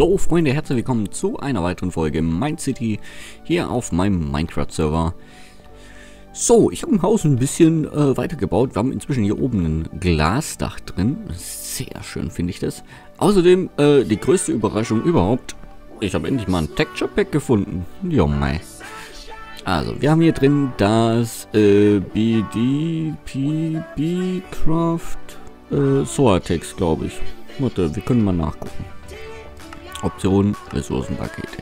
Hallo Freunde, herzlich willkommen zu einer weiteren Folge MineCity hier auf meinem Minecraft-Server. So, ich habe im Haus ein bisschen weitergebaut. Wir haben inzwischen hier oben ein Glasdach drin. Sehr schön finde ich das. Außerdem die größte Überraschung überhaupt. Ich habe endlich mal ein Texture Pack gefunden. Jo mei. Also, wir haben hier drin das BDPCraft Soatex, glaube ich. Warte, wir können mal nachgucken. Optionen, Ressourcenpakete.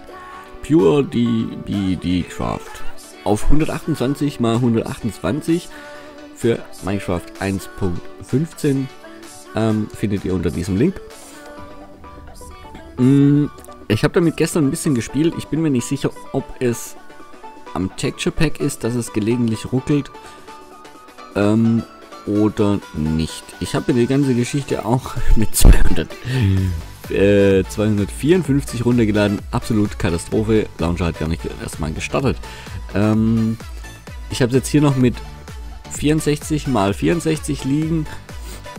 Pure DDD Craft. Auf 128 mal 128 für Minecraft 1.15 findet ihr unter diesem Link. Ich habe damit gestern ein bisschen gespielt. Ich bin mir nicht sicher, ob es am Texture Pack ist, dass es gelegentlich ruckelt oder nicht. Ich habe die ganze Geschichte auch mit 254 runtergeladen. Absolut Katastrophe. Launcher hat gar nicht erstmal gestartet. Ich habe es jetzt hier noch mit 64 mal 64 liegen.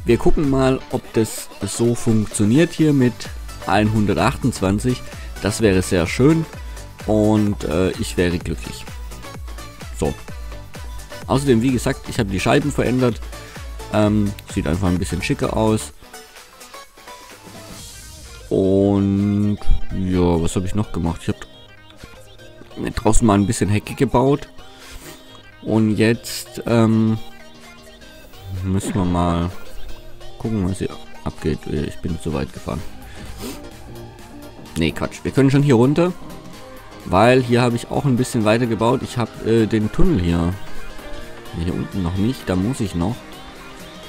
Wir gucken mal, ob das so funktioniert hier mit 128. Das wäre sehr schön und ich wäre glücklich. So. Außerdem, wie gesagt, ich habe die Scheiben verändert. Sieht einfach ein bisschen schicker aus. Und ja, was habe ich noch gemacht? Ich habe draußen mal ein bisschen Hecke gebaut. Und jetzt müssen wir mal gucken, was hier abgeht. Ich bin zu weit gefahren. Nee, Quatsch. Wir können schon hier runter, weil hier habe ich auch ein bisschen weiter gebaut. Ich habe den Tunnel hier. Hier unten noch nicht, da muss ich noch.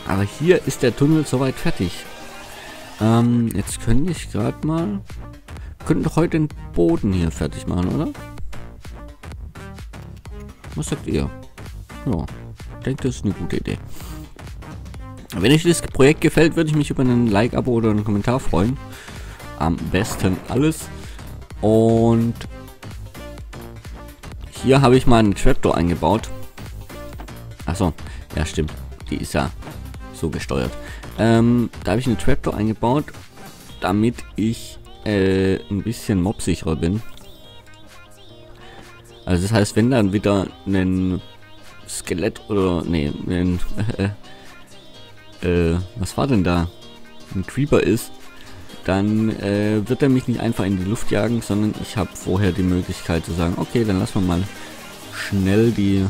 Aber hier ist der Tunnel soweit fertig. Jetzt könnte ich gerade mal... Wir könnten doch heute den Boden hier fertig machen, oder? Was sagt ihr? Ja, ich denke, das ist eine gute Idee. Wenn euch das Projekt gefällt, würde ich mich über einen Like, Abo oder einen Kommentar freuen. Am besten alles. Und hier habe ich mal einen Trapdoor eingebaut. Achso, ja stimmt. Die ist ja so gesteuert. Da habe ich eine Trapdoor eingebaut, damit ich ein bisschen mobsicherer bin. Also das heißt, wenn dann wieder ein Skelett oder nee, ein was war denn da? Ein Creeper ist, dann wird er mich nicht einfach in die Luft jagen, sondern ich habe vorher die Möglichkeit zu sagen, okay, dann lassen wir mal schnell die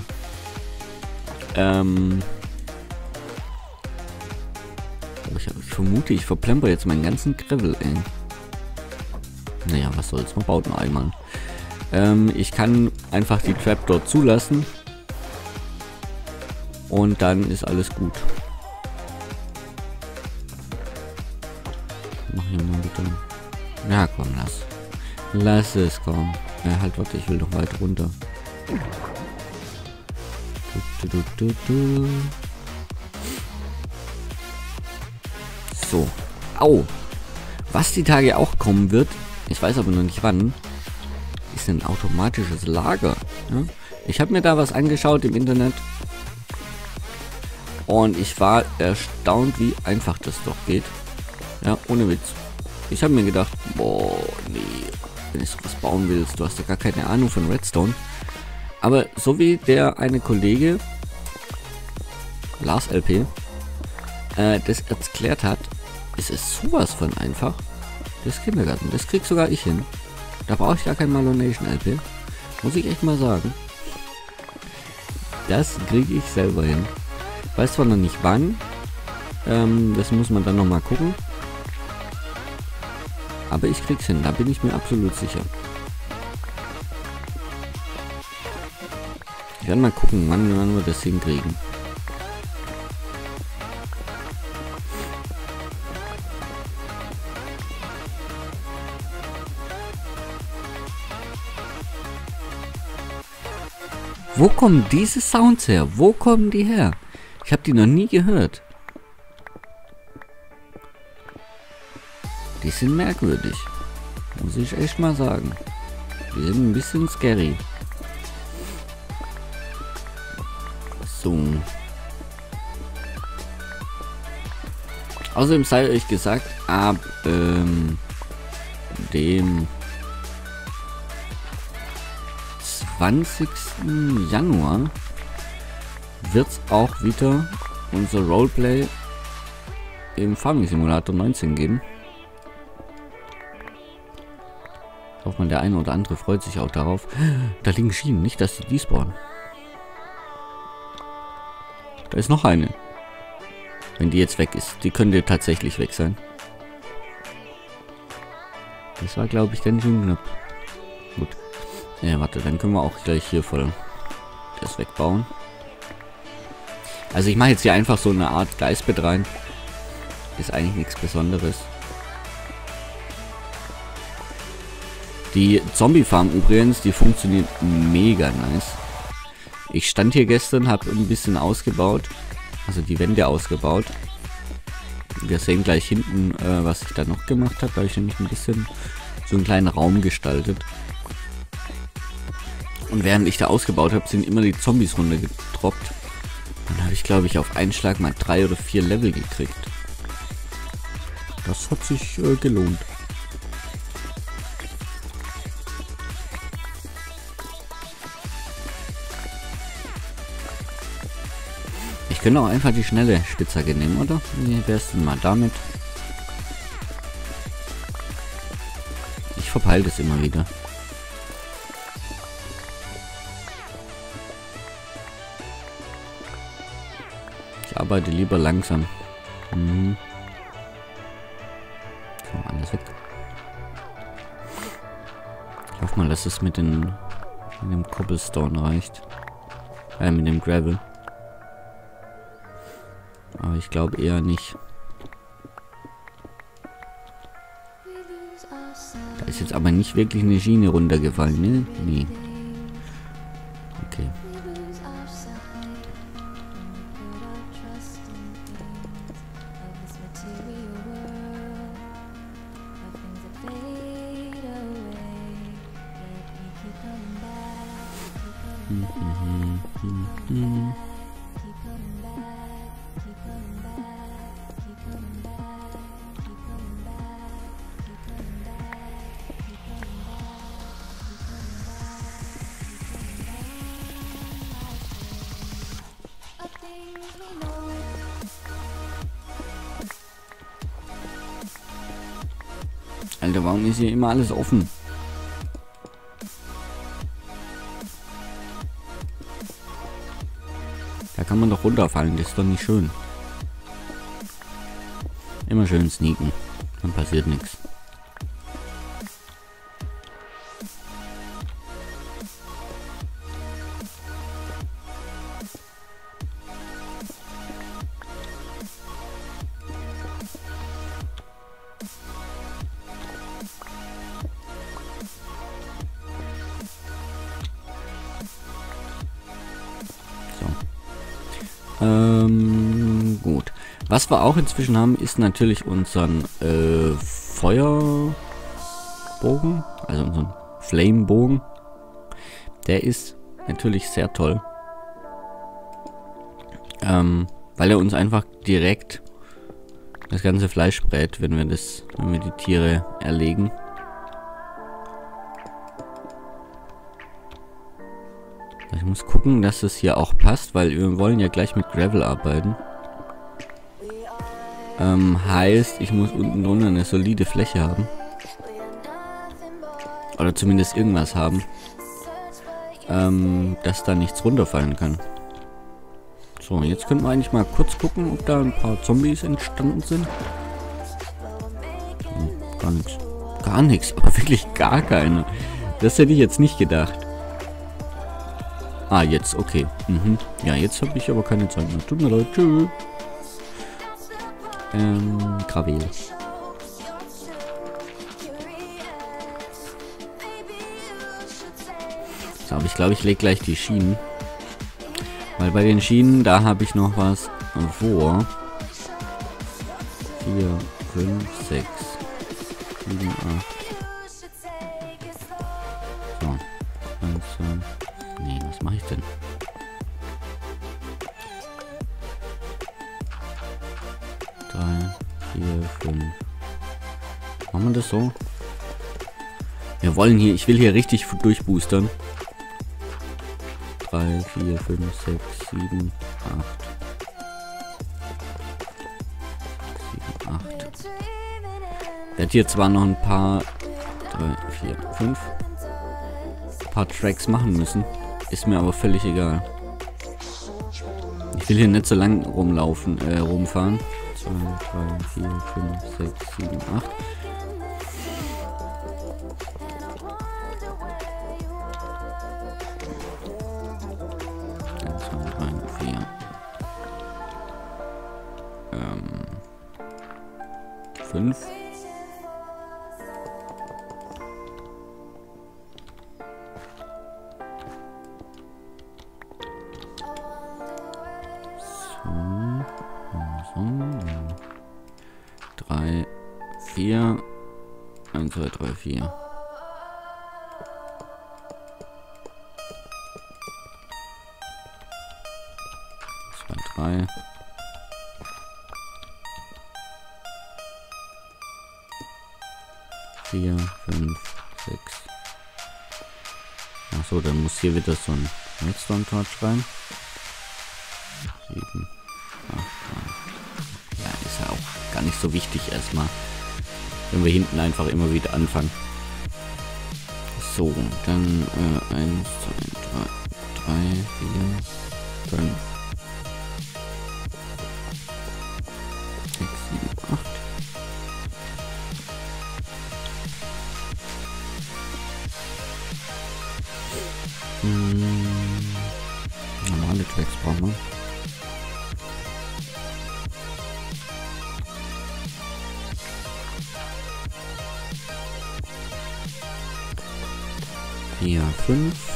ich vermute, ich verplemper jetzt meinen ganzen Gravel, ey. Naja, was soll's, man baut nur einmal. Ich kann einfach die Trapdoor zulassen. Und dann ist alles gut. Mach hier mal bitte. Ja, komm, lass. Lass es, komm. Ja, halt, warte, ich will noch weit runter. So. Au! Was die Tage auch kommen wird, ich weiß aber noch nicht wann, ist ein automatisches Lager. Ja? Ich habe mir da was angeschaut im Internet und ich war erstaunt, wie einfach das doch geht. Ja, ohne Witz. Ich habe mir gedacht, boah, nee, wenn du was bauen willst, du hast ja gar keine Ahnung von Redstone. Aber so wie der eine Kollege, Lars LP, das erklärt hat, ist es sowas von einfach. Das Kindergarten, das krieg sogar ich hin. Da brauche ich gar kein Malonation LP. Muss ich echt mal sagen. Das kriege ich selber hin. Ich weiß zwar noch nicht wann. Das muss man dann nochmal gucken. Aber ich krieg's hin, da bin ich mir absolut sicher. Ich werde mal gucken, wann wir das hinkriegen. Wo kommen diese Sounds her? Wo kommen die her? Ich habe die noch nie gehört. Die sind merkwürdig. Muss ich echt mal sagen. Die sind ein bisschen scary. So. Außerdem sei euch gesagt, ab dem 20. Januar wird es auch wieder unser Roleplay im Farming Simulator 19 geben. Ich hoffe mal, der eine oder andere freut sich auch darauf. Da liegen Schienen, nicht dass sie despawnen. Da ist noch eine. Wenn die jetzt weg ist, die könnte tatsächlich weg sein. Das war, glaube ich, dann schon knapp. Gut. Ja, warte, dann können wir auch gleich hier voll das wegbauen. Also ich mache jetzt hier einfach so eine Art Gleisbett rein. Ist eigentlich nichts Besonderes. Die Zombie-Farm übrigens, die funktioniert mega nice. Ich stand hier gestern, habe ein bisschen ausgebaut. Also die Wände ausgebaut. Wir sehen gleich hinten, was ich da noch gemacht habe. Da habe ich nämlich ein bisschen so einen kleinen Raum gestaltet. Und während ich da ausgebaut habe, sind immer die Zombies runtergetroppt. Dann habe ich, glaube ich, auf einen Schlag mal 3 oder 4 Level gekriegt. Das hat sich gelohnt. Ich könnte auch einfach die schnelle Spitzhacke nehmen, oder? Wie wär's denn mal damit? Ich verpeile das immer wieder. Ich arbeite lieber langsam. Mhm. So, alles weg. Ich hoffe mal, dass es mit dem Cobblestone reicht. Mit dem Gravel. Aber ich glaube eher nicht. Da ist jetzt aber nicht wirklich eine Schiene runtergefallen, ne? Nee. Okay. Alter, warum ist hier immer alles offen? Da kann man doch runterfallen, das ist doch nicht schön. Immer schön sneaken, dann passiert nichts. Gut. Was wir auch inzwischen haben, ist natürlich unseren Feuerbogen, also unseren Flamebogen. Der ist natürlich sehr toll, weil er uns einfach direkt das ganze Fleisch brät, wenn wir die Tiere erlegen. Ich muss gucken, dass es hier auch passt, weil wir wollen ja gleich mit Gravel arbeiten. Heißt, ich muss unten drunter eine solide Fläche haben. Oder zumindest irgendwas haben. Dass da nichts runterfallen kann. So, jetzt könnten wir eigentlich mal kurz gucken, ob da ein paar Zombies entstanden sind. Hm, gar nichts. Gar nichts, aber wirklich gar keine. Das hätte ich jetzt nicht gedacht. Ah, jetzt, okay. Mhm. Ja, jetzt habe ich aber keine Zeit mehr. Tut mir leid, tschüss. Gravel. So, aber ich glaube, ich lege gleich die Schienen. Weil bei den Schienen, da habe ich noch was vor. 4, 5, 6, 7, 8. Machen wir das so? Wir wollen hier, ich will hier richtig durchboostern. 3, 4, 5, 6, 7, 8. 7, 8. Ich werde hier zwar noch ein paar 3, 4, 5 paar Tracks machen müssen. Ist mir aber völlig egal. Ich will hier nicht so lang rumlaufen, rumfahren. 2, 3, 4, 5, 6, 7, 8. Achso, dann muss hier wieder so ein Redstone-Torch rein. 7, 8, 9. Ja, ist ja auch gar nicht so wichtig erstmal. Wenn wir hinten einfach immer wieder anfangen. So, dann 1, 2, 3, 4, 5, 6, 7, 8. Normale Tracks brauchen wir. Hier 5.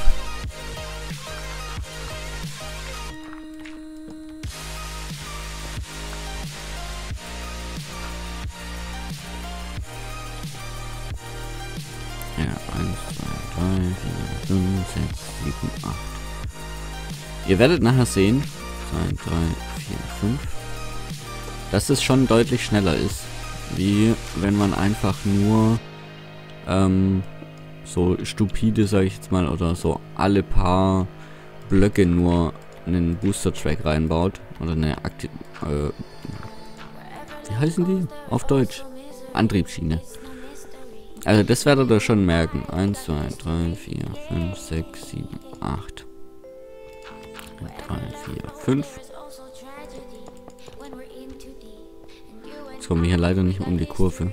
Ja, 1, 2, 3, 4, 5, 6, 7, 8. Ihr werdet nachher sehen, 2, 3, 4, 5, dass es schon deutlich schneller ist, wie wenn man einfach nur so stupide, sage ich jetzt mal, oder so alle paar Blöcke nur einen Booster-Track reinbaut. Oder eine wie heißen die auf Deutsch? Antriebsschiene. Also das werdet ihr schon merken. 1, 2, 3, 4, 5, 6, 7, 8. 3, 4, 5. Jetzt kommen wir hier leider nicht um die Kurve.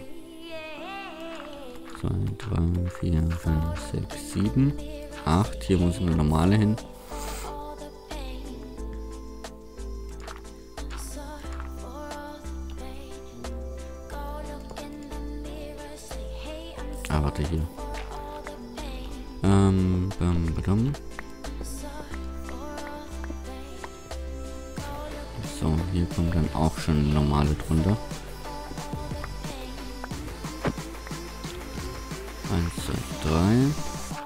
2, 3, 4, 5, 6, 7, 8. Hier muss eine normale hin. Ah, warte hier. So, hier kommt dann auch schon eine normale drunter. 1, 2, 3.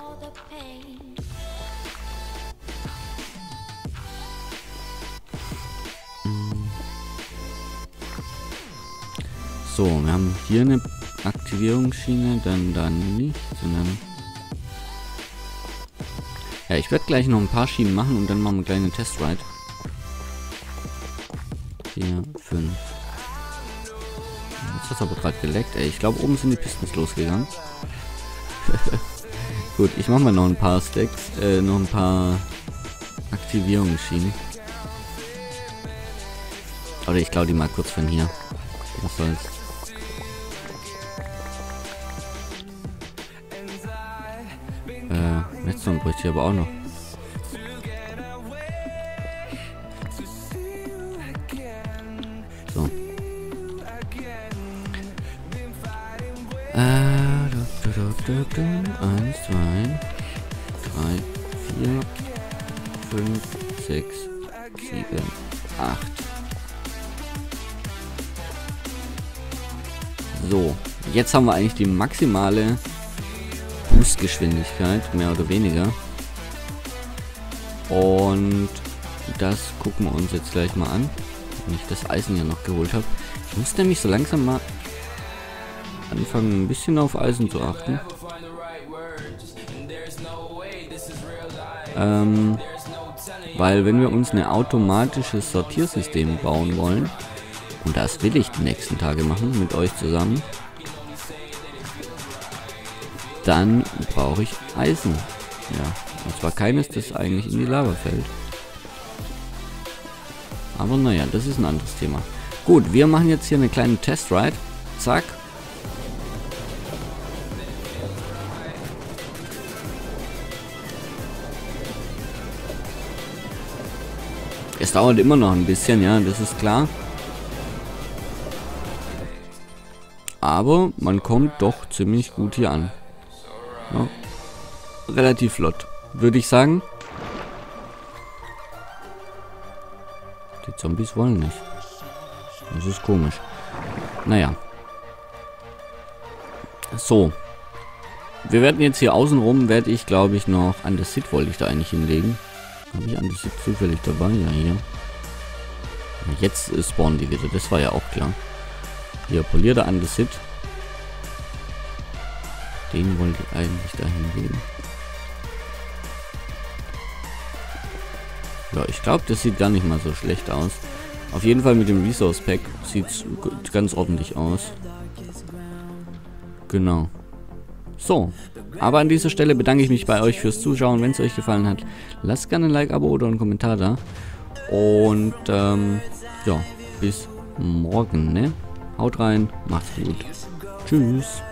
So, wir haben hier eine Aktivierungsschiene, dann nicht, sondern... Ja, ich werde gleich noch ein paar Schienen machen und dann machen wir gleich eine Testride. 4, 5. Jetzt hat es aber gerade geleckt, ey. Ich glaube, oben sind die Pistons losgegangen. Gut, ich mache mal noch ein paar Stacks, noch ein paar Aktivierungsschienen. Oder ich glaube die mal kurz von hier. Was soll's. Redstone bräuchte ich aber auch noch. So. Eins, zwei, drei, vier, fünf, sechs, sieben, acht. So, jetzt haben wir eigentlich die maximale Boostgeschwindigkeit, mehr oder weniger. Und das gucken wir uns jetzt gleich mal an. Wenn ich das Eisen ja noch geholt habe. Ich muss nämlich so langsam mal anfangen, ein bisschen auf Eisen zu achten. Weil wenn wir uns ein automatisches Sortiersystem bauen wollen, und das will ich die nächsten Tage machen mit euch zusammen, dann brauche ich Eisen. Ja, und zwar keines, das eigentlich in die Lava fällt. Aber naja, das ist ein anderes Thema. Gut, wir machen jetzt hier eine kleine Testride. Zack. Es dauert immer noch ein bisschen, ja, das ist klar. Aber man kommt doch ziemlich gut hier an. Ja. Relativ flott, würde ich sagen. Die Zombies wollen nicht. Das ist komisch. Naja. So. Wir werden jetzt hier außenrum, werde ich glaube ich noch Andesite wollte ich da eigentlich hinlegen. Habe ich Andesite zufällig dabei? Ja, hier. Jetzt spawnen die wieder, das war ja auch klar. Hier, polierter Andesite. Den wollte ich eigentlich dahin geben. Ja, ich glaube, das sieht gar nicht mal so schlecht aus. Auf jeden Fall mit dem Resource Pack sieht es ganz ordentlich aus. Genau. So, aber an dieser Stelle bedanke ich mich bei euch fürs Zuschauen. Wenn es euch gefallen hat, lasst gerne ein Like, Abo oder einen Kommentar da. Und ja, bis morgen, ne? Haut rein, macht's gut. Tschüss.